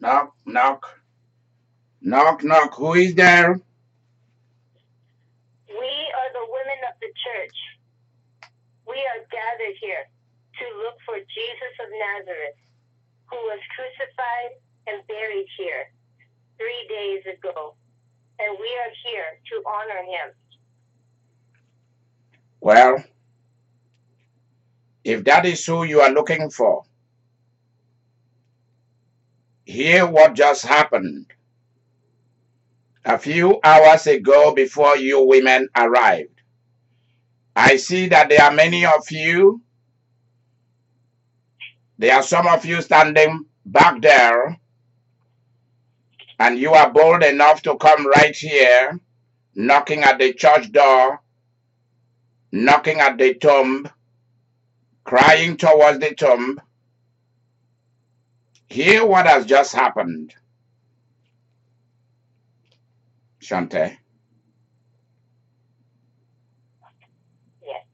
knock, knock, knock, knock. Who is there? We are the women of the church. We are gathered here to look for Jesus of Nazareth, who was crucified and buried here 3 days ago, and we are here to honor him. Well, if that is who you are looking for, hear what just happened a few hours ago before you women arrived. I see that there are many of you. There are some of you standing back there, and you are bold enough to come right here, knocking at the church door, knocking at the tomb, crying towards the tomb. Hear what has just happened. Shante. Yes.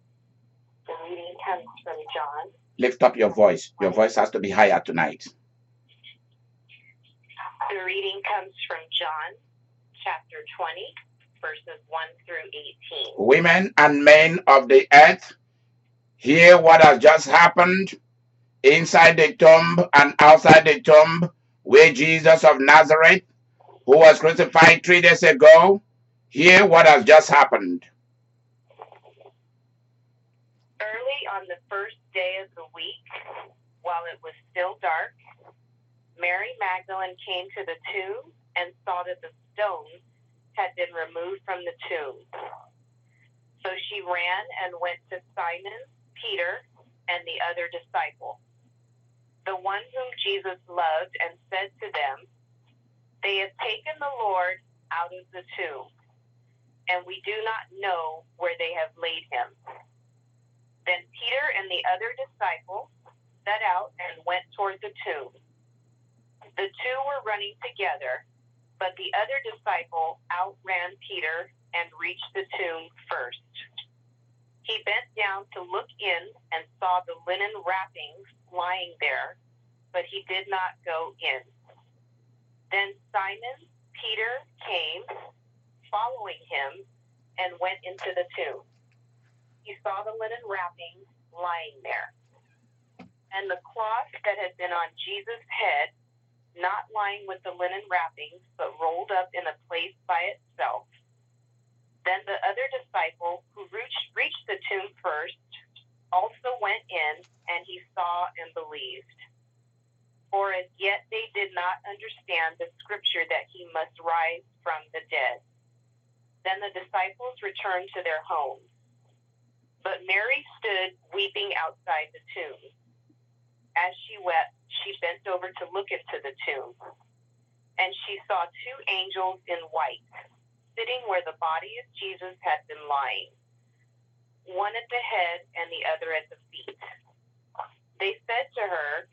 The reading comes from John. Lift up your voice. Your voice has to be higher tonight. The reading comes from John chapter 20, verses 1 through 18. Women and men of the earth, hear what has just happened inside the tomb and outside the tomb, where Jesus of Nazareth, who was crucified 3 days ago, hear what has just happened. Early on the first day of the week, while it was still dark, Mary Magdalene came to the tomb and saw that the stone had been removed from the tomb. So she ran and went to Simon, Peter, and the other disciple, the one whom Jesus loved, and said to them, "They have taken the Lord out of the tomb, and we do not know where they have laid him." Then Peter and the other disciple set out and went toward the tomb. The two were running together, but the other disciple outran Peter and reached the tomb first. He bent down to look in and saw the linen wrappings lying there, but he did not go in. Then Simon Peter came, following him, and went into the tomb. He saw the linen wrappings lying there, and the cloth that had been on Jesus' head, not lying with the linen wrappings, but rolled up in a place by itself. Then the other disciple, who reached the tomb first, also went in, and he saw and believed. For as yet they did not understand the scripture that he must rise from the dead. Then the disciples returned to their homes. But Mary stood weeping outside the tomb. As she wept, she bent over to look into the tomb, and she saw two angels in white, sitting where the body of Jesus had been lying, one at the head and the other at the feet. They said to her,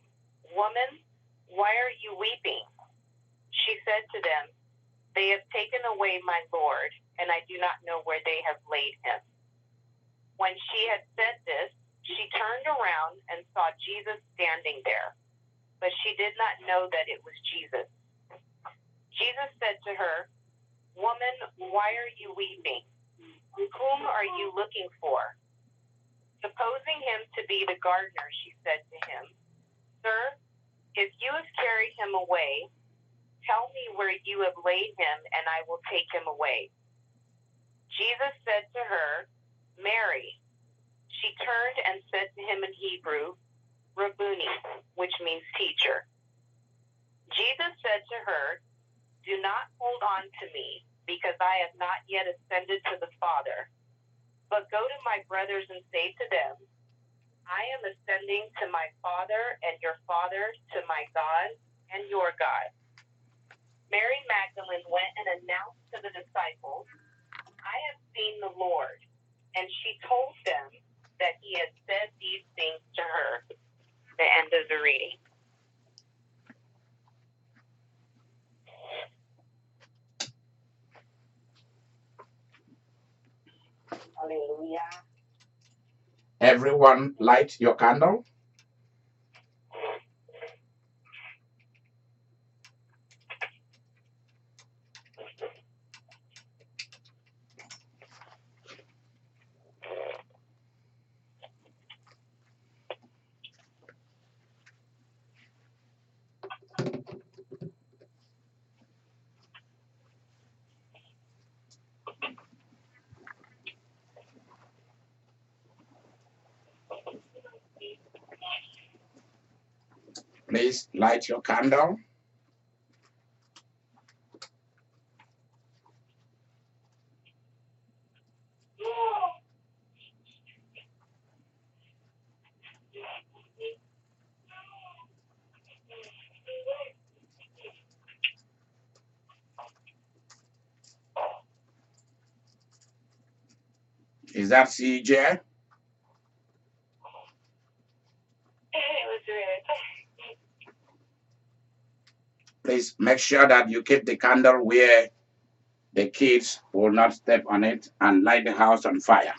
"Woman, why are you weeping?" She said to them, "They have taken away my Lord, and I do not know where they have laid him." When she had said this, she turned around and saw Jesus standing there, but she did not know that it was Jesus. Jesus said to her, "Woman, why are you weeping? Whom are you looking for?" Supposing him to be the gardener, she said to him, "Sir, if you have carried him away, tell me where you have laid him, and I will take him away." Jesus said to her, "Mary." She turned and said to him in Hebrew, "Rabboni," which means teacher. Jesus said to her, "Do not hold on to me, because I have not yet ascended to the Father. But go to my brothers and say to them, I am ascending to my Father and your Father, to my God and your God." Mary Magdalene went and announced to the disciples, "I have seen the Lord," and she told them that he had said these things to her. The end of the reading. Hallelujah. Everyone, light your candle. Please light your candle. Is that CJ? It was red. Please make sure that you keep the candle where the kids will not step on it and light the house on fire.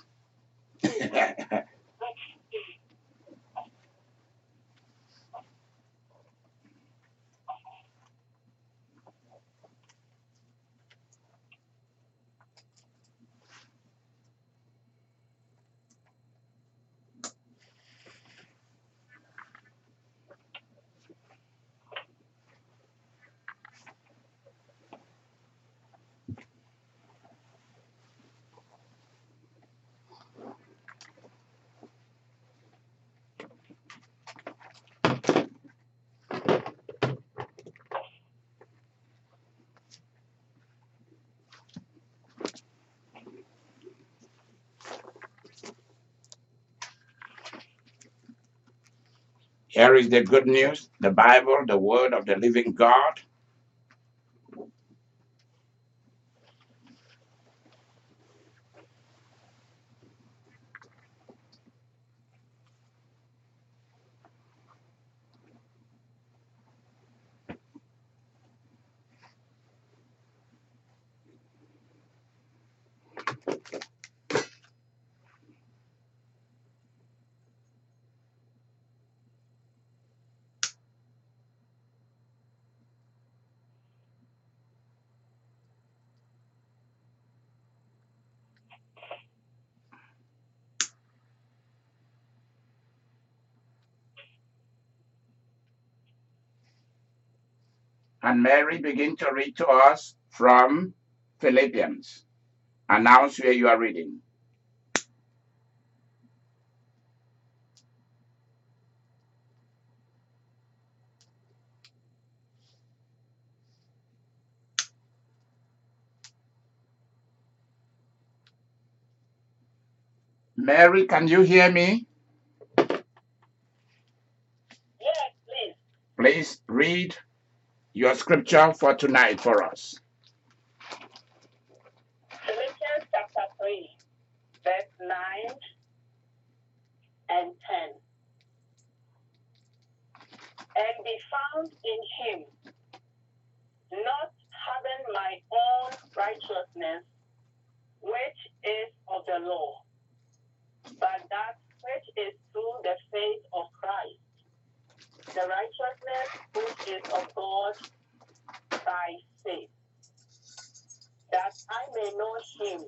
Here is the good news, the Bible, the word of the living God. And Mary begin to read to us from Philippians. Announce where you are reading. Mary, can you hear me? Yes, please. Please read your scripture for tonight for us. Philippians chapter 3, verse 9 and 10. And be found in him, not having my own righteousness, which is of the law, but that which is through the faith of Christ, the righteousness which is of God by faith, that I may know him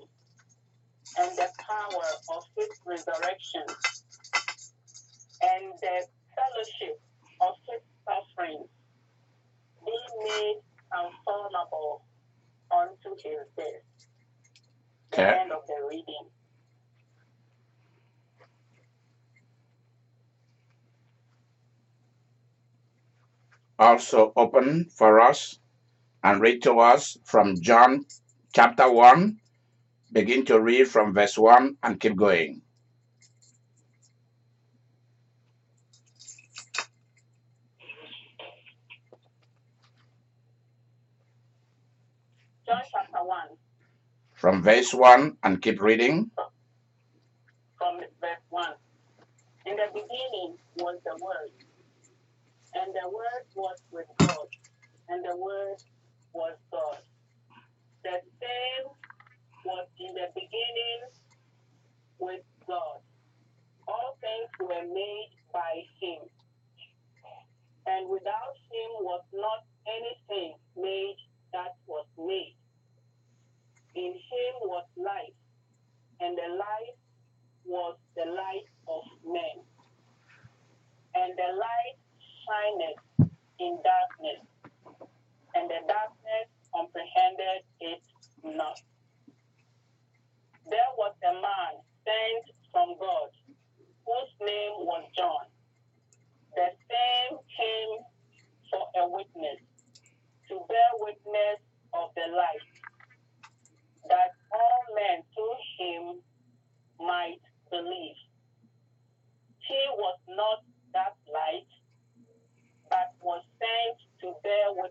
and the power of his resurrection and the fellowship of his suffering, being made conformable unto his death. The end of the reading. Also open for us and read to us from John chapter 1. Begin to read from verse 1 and keep going. John chapter 1. From verse 1 and keep reading. From verse 1. In the beginning was the Word. And the Word was with God, and the Word was God. The same was in the beginning with God. All things were made by him, and without him was not anything made that was made. In him was life, and the life was the light of men. And the light shineth in darkness, and the darkness comprehended it not. There was a man sent from God, whose name was John. The same came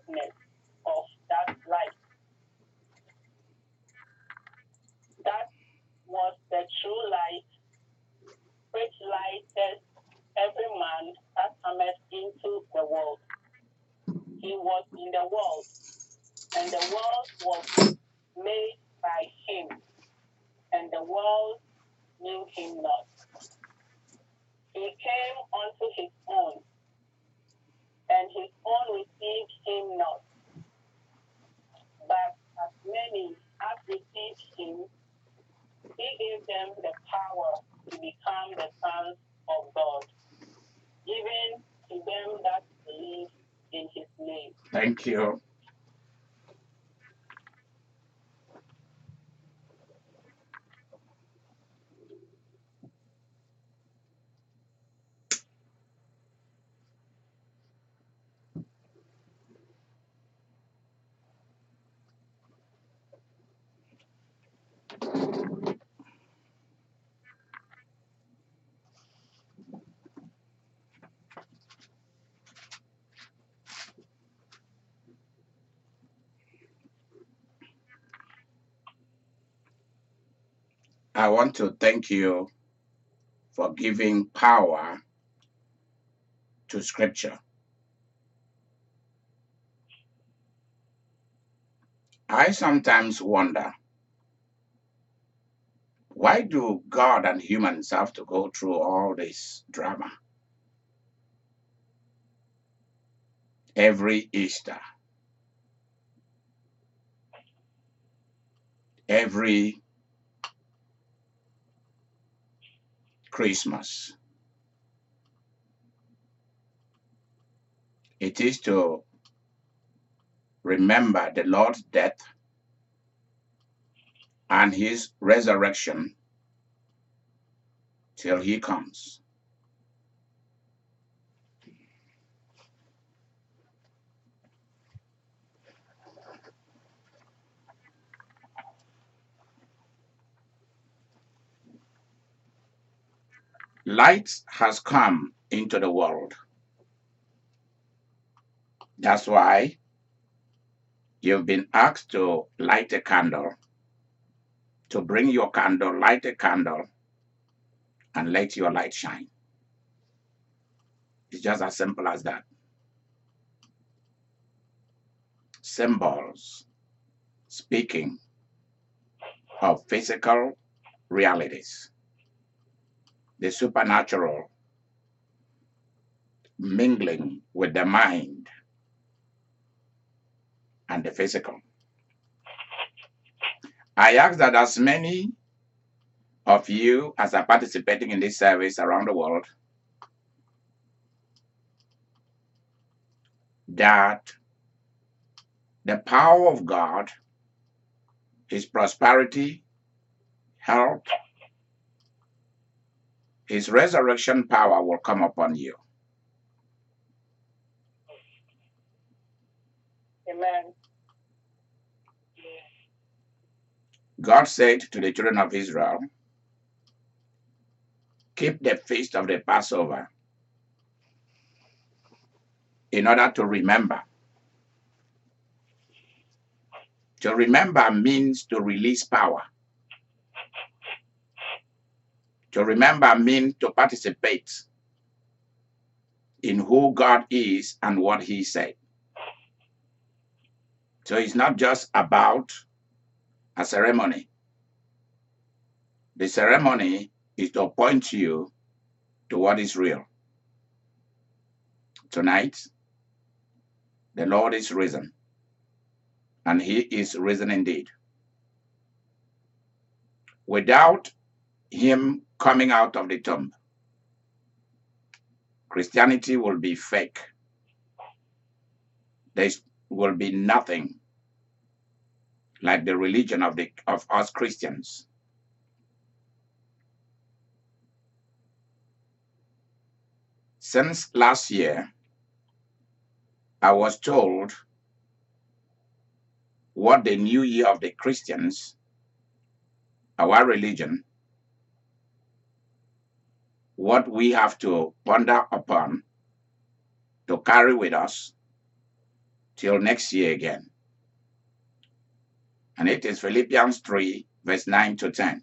witness of that light. That was the true light, which lighted every man that cometh into the world. He was in the world, and the world was made by him, and the world knew him not. He came unto his own, and his own received him not. But as many as received him, he gave them the power to become the sons of God, given to them that believe in his name. Thank you. I want to thank you for giving power to Scripture. I sometimes wonder, why do God and humans have to go through all this drama? Every Easter, every Christmas. It is to remember the Lord's death and his resurrection till he comes. Light has come into the world. That's why you've been asked to light a candle, to bring your candle, light a candle, and let your light shine. It's just as simple as that. Symbols speaking of physical realities. The supernatural mingling with the mind and the physical. I ask that as many of you as are participating in this service around the world, that the power of God, his prosperity, health, his resurrection power will come upon you. Amen. God said to the children of Israel, keep the feast of the Passover in order to remember. To remember means to release power. To remember means to participate in who God is and what he said. So it's not just about a ceremony. The ceremony is to point you to what is real. Tonight, the Lord is risen, and he is risen indeed. Without him coming out of the tomb, Christianity will be fake. There will be nothing like the religion of us Christians. Since last year, I was told what the new year of the Christians, our religion, what we have to ponder upon, to carry with us, till next year again. And it is Philippians 3, verse 9 to 10.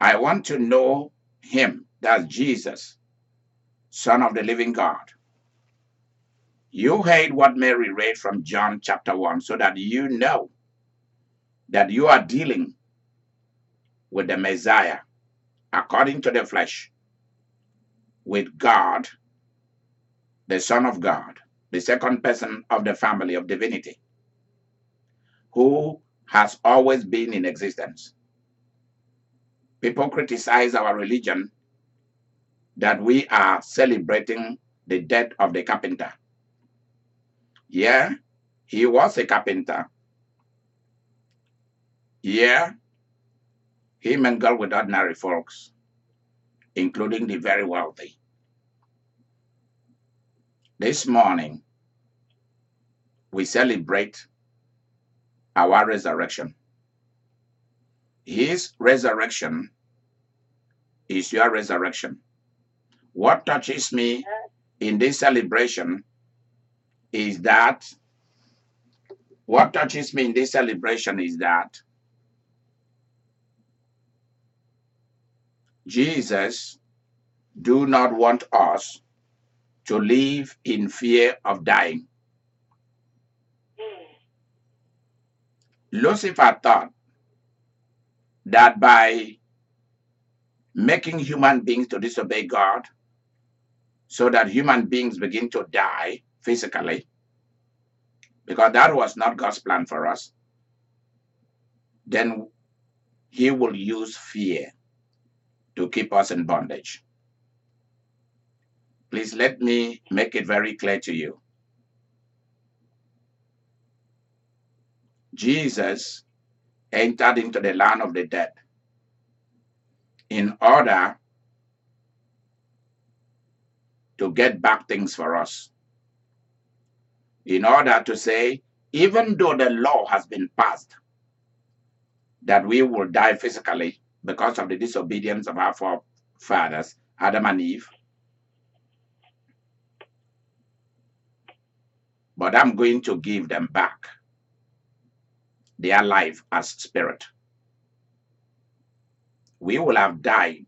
I want to know him, that's Jesus, Son of the living God. You heard what Mary read from John chapter 1, so that you know that you are dealing with the Messiah according to the flesh, with God, the Son of God, the second person of the family of divinity, who has always been in existence. People criticize our religion that we are celebrating the death of the carpenter. Yeah, he was a carpenter. Yeah, he mingled with ordinary folks, including the very wealthy. This morning, we celebrate our resurrection. His resurrection is your resurrection. What touches me in this celebration is that, Jesus do not want us to live in fear of dying. Lucifer thought that by making human beings to disobey God, so that human beings begin to die physically, because that was not God's plan for us, then he will use fear to keep us in bondage. Please let me make it very clear to you. Jesus entered into the land of the dead in order to get back things for us, in order to say, even though the law has been passed, that we will die physically because of the disobedience of our forefathers, Adam and Eve, but I'm going to give them back their life as spirit. We will have died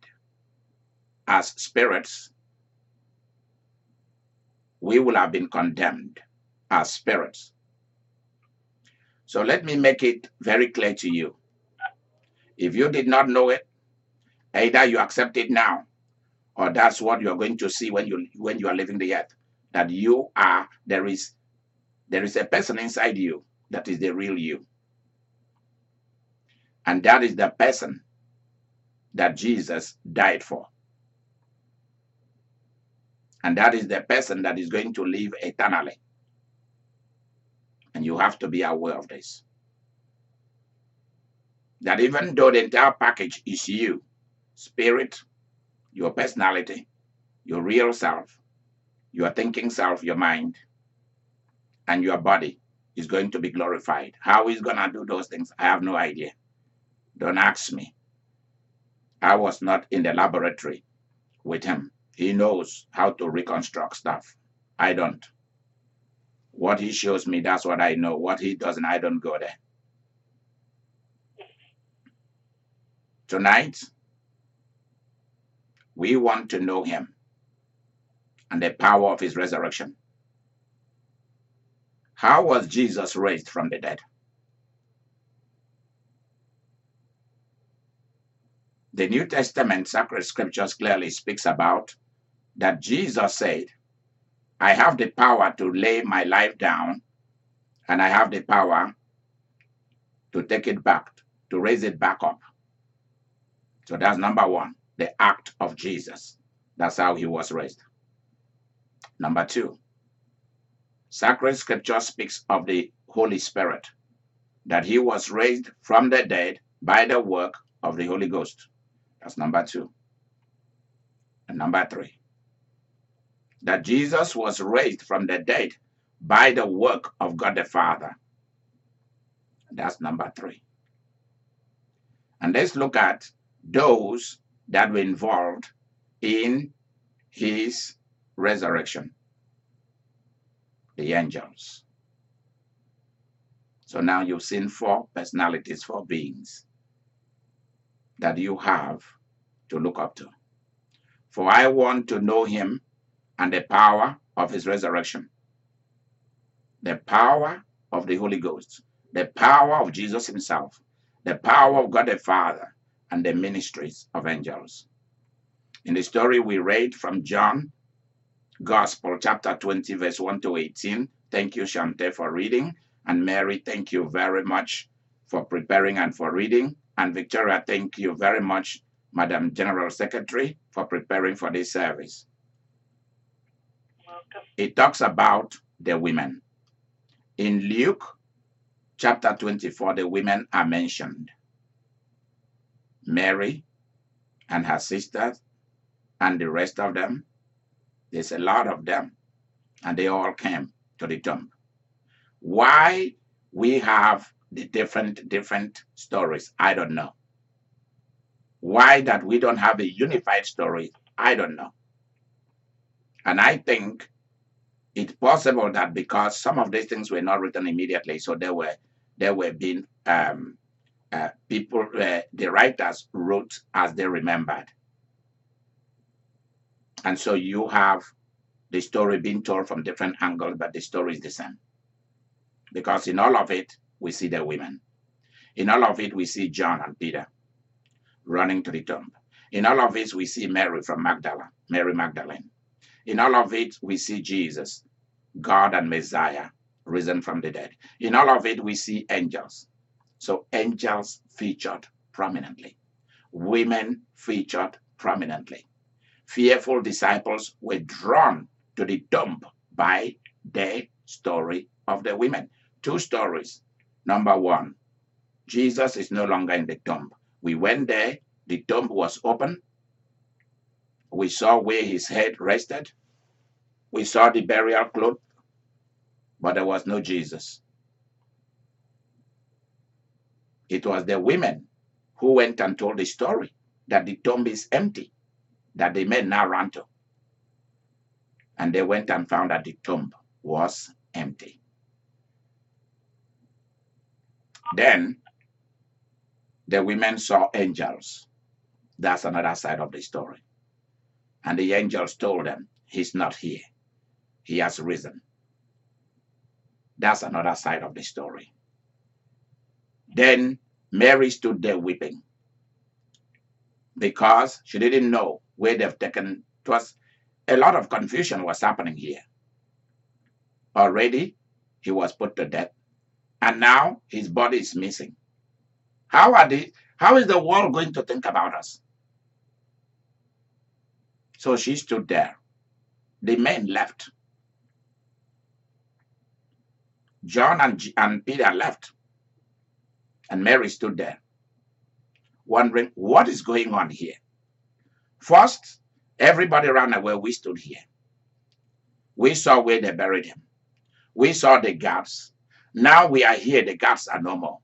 as spirits. We will have been condemned as spirits. So let me make it very clear to you. If you did not know it, either you accept it now, or that's what you're going to see when you are leaving the earth, that you are, there is a person inside you that is the real you. And that is the person that Jesus died for. And that is the person that is going to live eternally. And you have to be aware of this. That even though the entire package is you, spirit, your personality, your real self, your thinking self, your mind, and your body is going to be glorified. How he's going to do those things, I have no idea. Don't ask me. I was not in the laboratory with him. He knows how to reconstruct stuff. I don't. What he shows me, that's what I know. What he doesn't, I don't go there. Tonight, we want to know him and the power of his resurrection. How was Jesus raised from the dead? The New Testament sacred scriptures clearly speaks about that Jesus said, I have the power to lay my life down, and I have the power to take it back, to raise it back up. So that's number one, the act of Jesus. That's how he was raised. Number two, sacred scripture speaks of the Holy Spirit, that he was raised from the dead by the work of the Holy Ghost. That's number two. And number three, that Jesus was raised from the dead by the work of God the Father. That's number three. And let's look at those that were involved in his resurrection. the angels. So now you've seen four personalities, four beings that you have to look up to. For I want to know him and the power of his resurrection, the power of the Holy Ghost, the power of Jesus himself, the power of God the Father, and the ministries of angels. In the story we read from John, Gospel, chapter 20, verse 1 to 18. Thank you, Shante, for reading. And Mary, thank you very much for preparing and for reading. And Victoria, thank you very much, Madam General Secretary, for preparing for this service. Welcome. It talks about the women. In Luke, chapter 24, the women are mentioned. Mary and her sisters and the rest of them. There's a lot of them, and they all came to the tomb. Why we have the different stories, I don't know. Why that we don't have a unified story, I don't know. And I think it's possible that because some of these things were not written immediately, so they were being people, the writers wrote as they remembered. And so you have the story being told from different angles, but the story is the same. Because in all of it, we see the women. In all of it, we see John and Peter running to the tomb. In all of it, we see Mary from Magdala, Mary Magdalene. In all of it, we see Jesus, God and Messiah, risen from the dead. In all of it, we see angels. So angels featured prominently. Women featured prominently. Fearful disciples were drawn to the tomb by the story of the women. Two stories. Number one, Jesus is no longer in the tomb. We went there, the tomb was open. We saw where his head rested. We saw the burial cloth, but there was no Jesus. It was the women who went and told the story that the tomb is empty, that the men now ran to. And they went and found that the tomb was empty. Then the women saw angels. That's another side of the story. And the angels told them, he's not here. He has risen. That's another side of the story. Then Mary stood there weeping because she didn't know where they've taken. It was a lot of confusion was happening here. Already he was put to death, and now his body is missing. How is the world going to think about us? So she stood there. The men left. John and Peter left, and Mary stood there, wondering what is going on here. First, everybody ran away. We stood here. We saw where they buried him. We saw the gaps. Now we are here. The gaps are no more.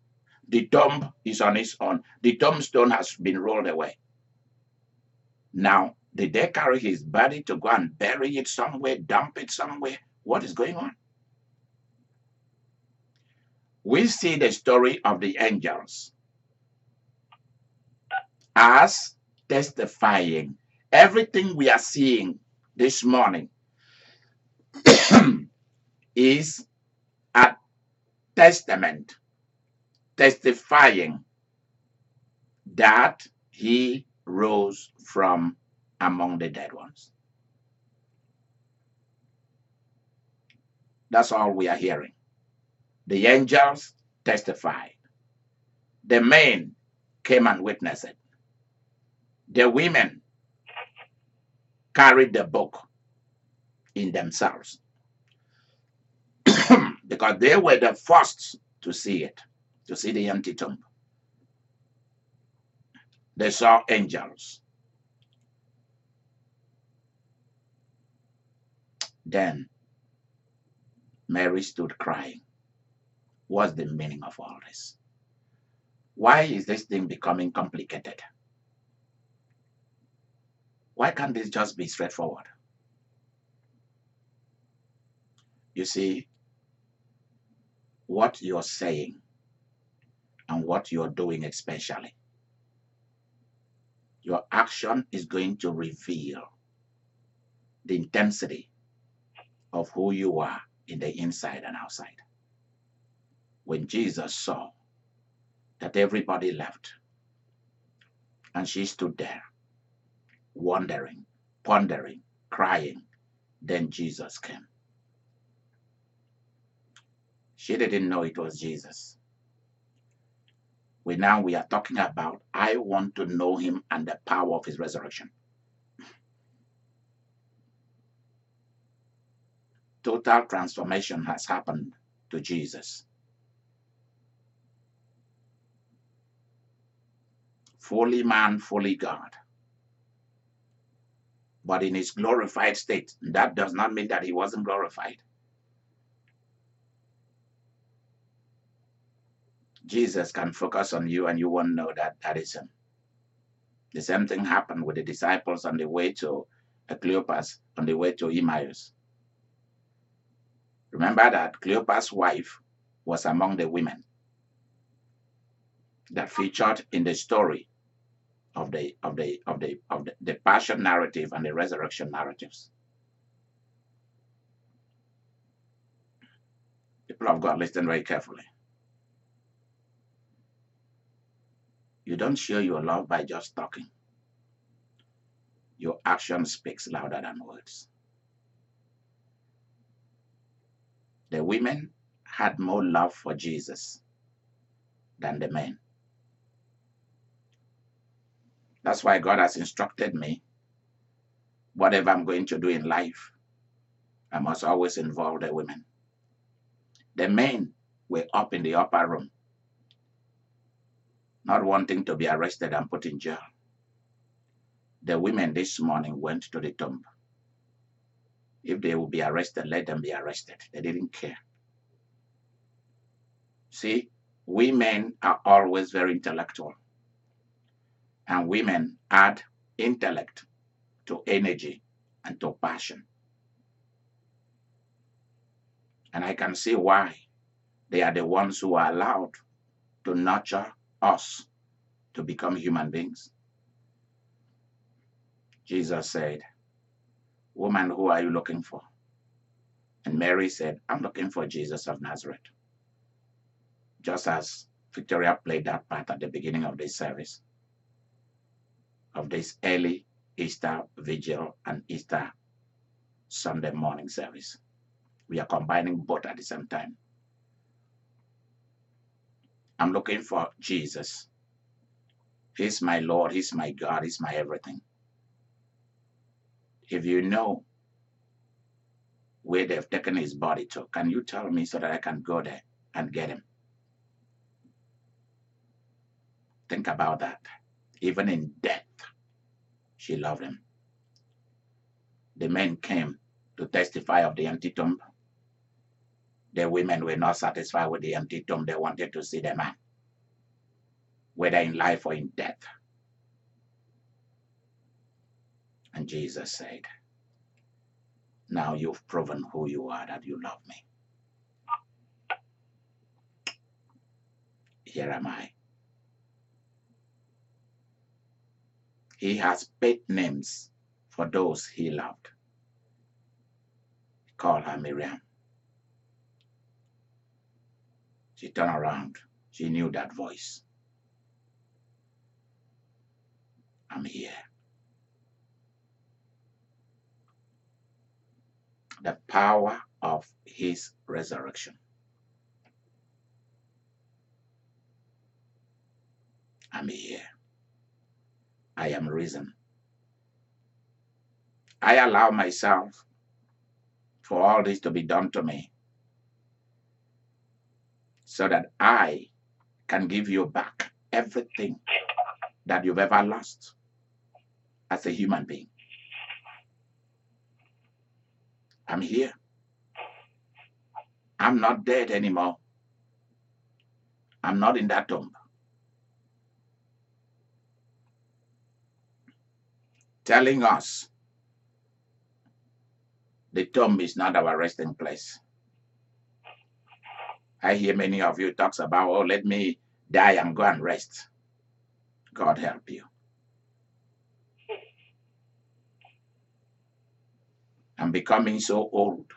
The tomb is on its own. The tombstone has been rolled away. Now, did they carry his body to go and bury it somewhere, dump it somewhere? What is going on? We see the story of the angels as testifying. Everything we are seeing this morning is a testament testifying that he rose from among the dead ones. That's all we are hearing. The angels testified. The men came and witnessed it. The women carried the book in themselves because they were the first to see it, to see the empty tomb. They saw angels. Then Mary stood crying. What's the meaning of all this? Why is this thing becoming complicated? Why can't this just be straightforward? You see, what you're saying and what you're doing especially. Your action is going to reveal the intensity of who you are in the inside and outside. When Jesus saw that everybody left and she stood there, wondering, pondering, crying, then Jesus came. She didn't know it was Jesus. Now we are talking about, I want to know him and the power of his resurrection. Total transformation has happened to Jesus. Fully man, fully God. But in his glorified state, that does not mean that he wasn't glorified. Jesus can focus on you and you won't know that that is him. The same thing happened with the disciples on the way to Cleopas, on the way to Emmaus. Remember that Cleopas' wife was among the women that featured in the story of the passion narrative and the resurrection narratives. People of God, listen very carefully. You don't show your love by just talking. Your action speaks louder than words. The women had more love for Jesus than the men. That's why God has instructed me, whatever I'm going to do in life, I must always involve the women. The men were up in the upper room, not wanting to be arrested and put in jail. The women this morning went to the tomb. If they will be arrested, let them be arrested. They didn't care. See, we men are always very intellectual. And women add intellect to energy and to passion. And I can see why they are the ones who are allowed to nurture us to become human beings. Jesus said, "Woman, who are you looking for?" And Mary said, "I'm looking for Jesus of Nazareth." Just as Victoria played that part at the beginning of this service, of this early Easter vigil and Easter Sunday morning service. We are combining both at the same time. I'm looking for Jesus. He's my Lord, he's my God, he's my everything. If you know where they've taken his body to, can you tell me so that I can go there and get him? Think about that. Even in death, she loved him. The men came to testify of the empty tomb. The women were not satisfied with the empty tomb. They wanted to see the man, whether in life or in death. And Jesus said, "Now you've proven who you are, that you love me. Here am I." He has paid names for those he loved. He called her Miriam. She turned around. She knew that voice. "I'm here." The power of his resurrection. "I'm here. I am risen." I allow myself for all this to be done to me, so that I can give you back everything that you've ever lost as a human being. I'm here. I'm not dead anymore. I'm not in that tomb. Telling us the tomb is not our resting place. I hear many of you talks about, oh, let me die and go and rest. God help you. I'm becoming so old.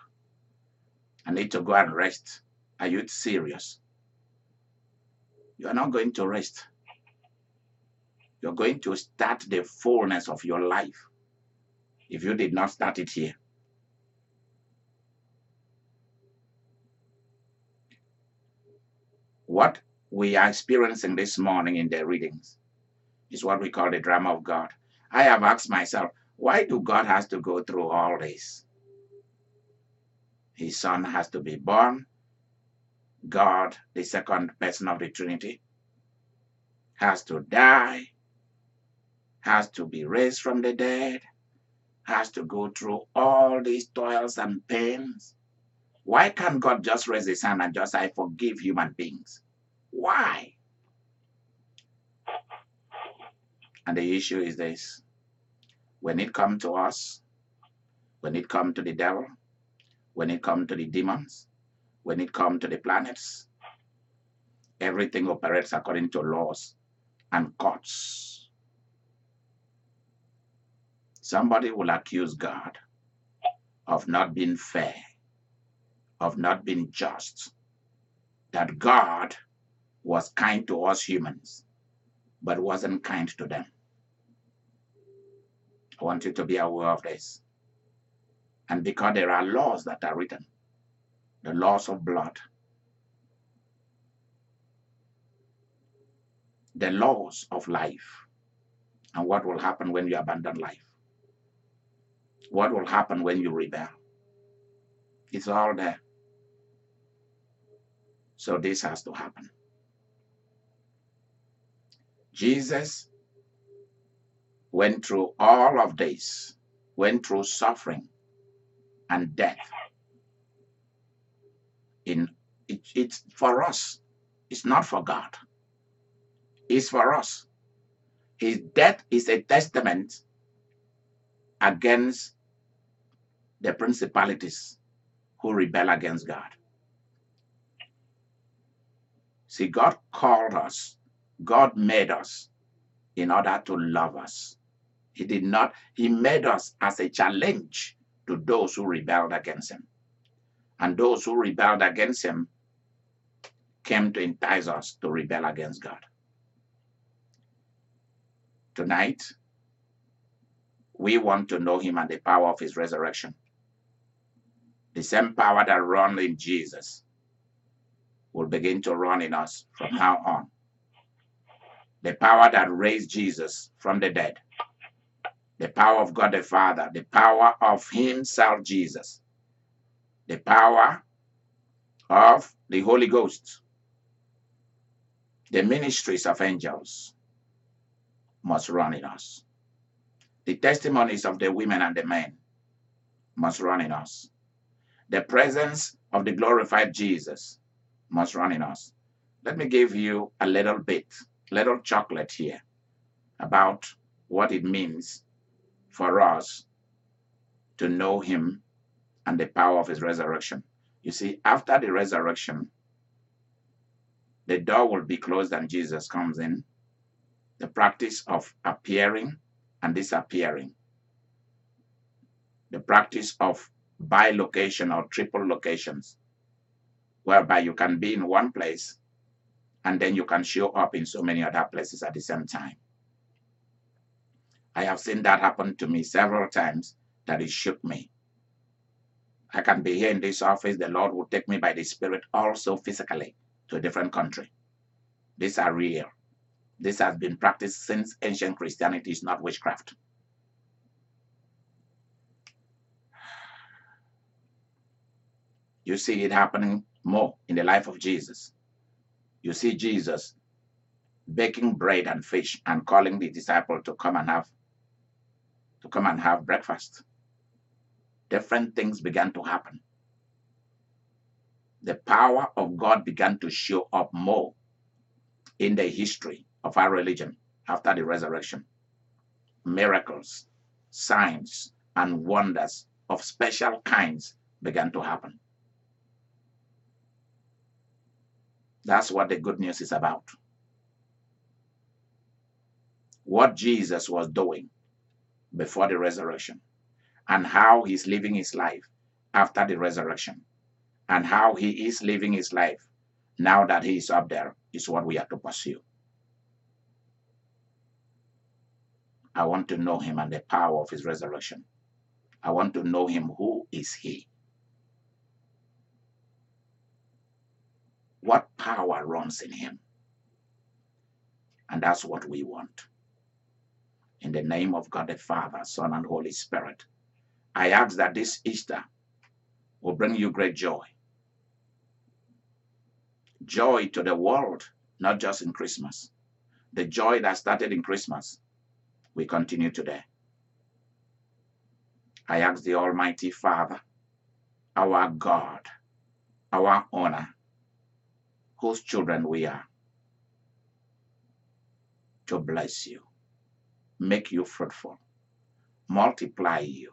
I need to go and rest. Are you serious? You're not going to rest. You're going to start the fullness of your life if you did not start it here. What we are experiencing this morning in the readings is what we call the drama of God. I have asked myself, why do God has to go through all this? His son has to be born. God, the second person of the Trinity, has to die, has to be raised from the dead, has to go through all these toils and pains. Why can't God just raise his hand and just say, forgive human beings? Why? And the issue is this. When it comes to us, when it comes to the devil, when it comes to the demons, when it comes to the planets, everything operates according to laws and courts. Somebody will accuse God of not being fair, of not being just, that God was kind to us humans, but wasn't kind to them. I want you to be aware of this. And because there are laws that are written, the laws of blood, the laws of life, and what will happen when you abandon life, what will happen when you rebel. It's all there. So this has to happen. Jesus went through all of this, went through suffering and death. It's for us. It's not for God. It's for us. His death is a testament against the principalities who rebel against God. See, God called us. God made us in order to love us. He did not. He made us as a challenge to those who rebelled against him. And those who rebelled against him came to entice us to rebel against God. Tonight, we want to know him and the power of his resurrection. The same power that runs in Jesus will begin to run in us from now on. The power that raised Jesus from the dead. The power of God the Father. The power of himself, Jesus. The power of the Holy Ghost. The ministries of angels must run in us. The testimonies of the women and the men must run in us. The presence of the glorified Jesus must run in us. Let me give you a little bit, little chocolate here about what it means for us to know him and the power of his resurrection. You see, after the resurrection, the door will be closed and Jesus comes in. The practice of appearing and disappearing. The practice of bi-location or triple locations, whereby you can be in one place and then you can show up in so many other places at the same time. I have seen that happen to me several times that it shook me. I can be here in this office. The Lord will take me by the Spirit also physically to a different country. These are real. This has been practiced since ancient Christianity. It's not witchcraft. You see it happening more in the life of Jesus. You see Jesus baking bread and fish and calling the disciples to come and have breakfast. Different things began to happen. The power of God began to show up more in the history of our religion after the resurrection. Miracles, signs, and wonders of special kinds began to happen. That's what the good news is about. What Jesus was doing before the resurrection, and how he's living his life after the resurrection, and how he is living his life now that he is up there, is what we have to pursue. I want to know him and the power of his resurrection. I want to know him. Who is he? What power runs in him? And that's what we want. In the name of God the Father, Son, and Holy Spirit, I ask that this Easter will bring you great joy. Joy to the world, not just in Christmas. The joy that started in Christmas, we continue today. I ask the Almighty Father, our God, our owner, whose children we are, to bless you, make you fruitful, multiply you.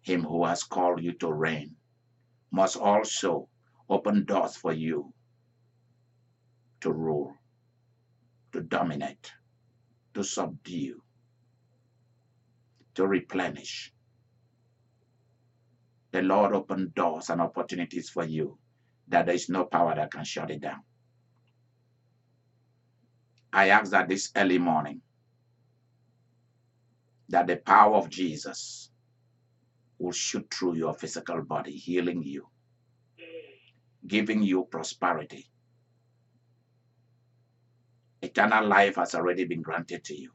Him who has called you to reign must also open doors for you to rule, to dominate, to subdue, to replenish. The Lord opened doors and opportunities for you that there is no power that can shut it down. I ask that this early morning, that the power of Jesus will shoot through your physical body, healing you, giving you prosperity. Eternal life has already been granted to you.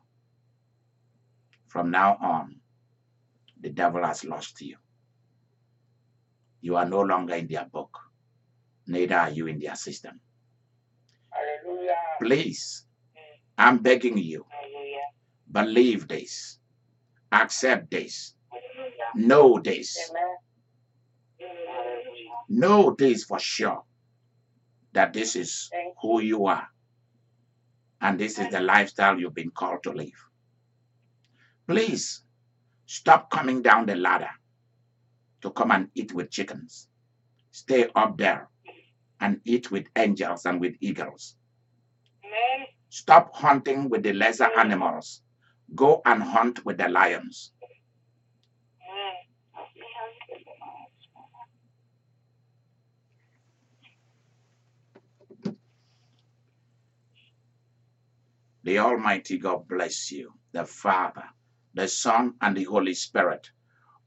From now on, the devil has lost you. You are no longer in their book, neither are you in their system. Hallelujah. Please, I'm begging you, believe this, accept this, know this. Know this for sure, that this is who you are, and this is the lifestyle you've been called to live. Please, stop coming down the ladder to come and eat with chickens. Stay up there and eat with angels and with eagles. Amen. Stop hunting with the lesser animals. Go and hunt with the lions. Amen. The Almighty God bless you, the Father, the Son, and the Holy Spirit,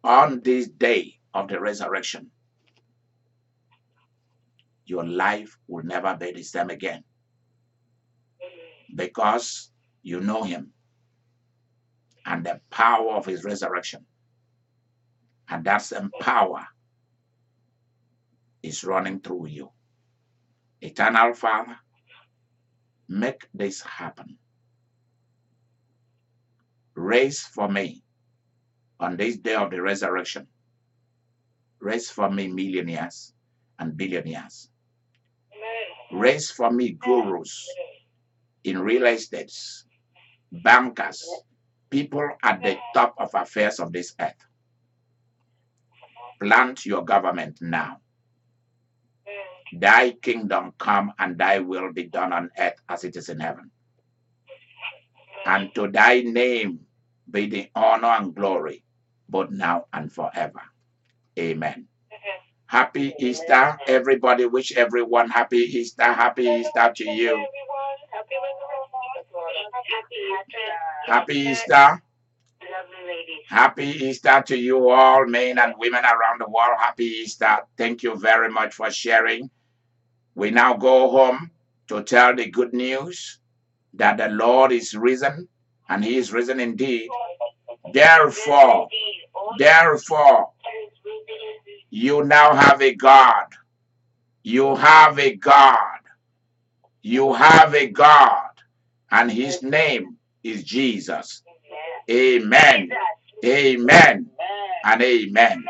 on this day of the resurrection. Your life will never be the same again, because you know him and the power of his resurrection, and that same power is running through you. Eternal Father, make this happen. Raise for me on this day of the resurrection. Raise for me millionaires and billionaires. Raise for me gurus in real estate, bankers, people at the top of affairs of this earth. Plant your government now. Thy kingdom come and thy will be done on earth as it is in heaven. And to thy name be the honor and glory, both now and forever. Amen. Happy Easter, everybody. Wish everyone happy Easter. Happy Easter to you. Happy Easter. Happy Easter to you all, men and women around the world. Happy Easter. Thank you very much for sharing. We now go home to tell the good news that the Lord is risen, and he is risen indeed. Therefore, you now have a God. You have a God. You have a God. And his name is Jesus. Amen. Amen. And amen. I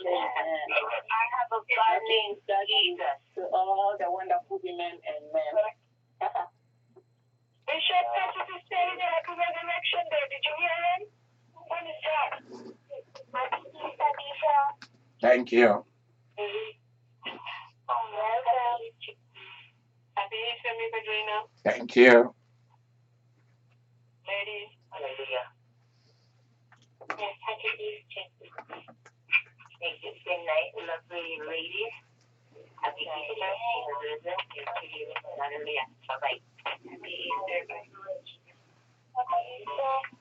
have a God named Jesus. To all the wonderful women and men. Bishop, Pastor is saying that at the resurrection day. Did you hear him? When is that? Thank you. Regina. Thank you. Ladies, hallelujah. Yes, happy Easter. Thank you, good night, lovely ladies. Happy Easter. Hallelujah. Bye-bye. Happy Easter. Happy Easter.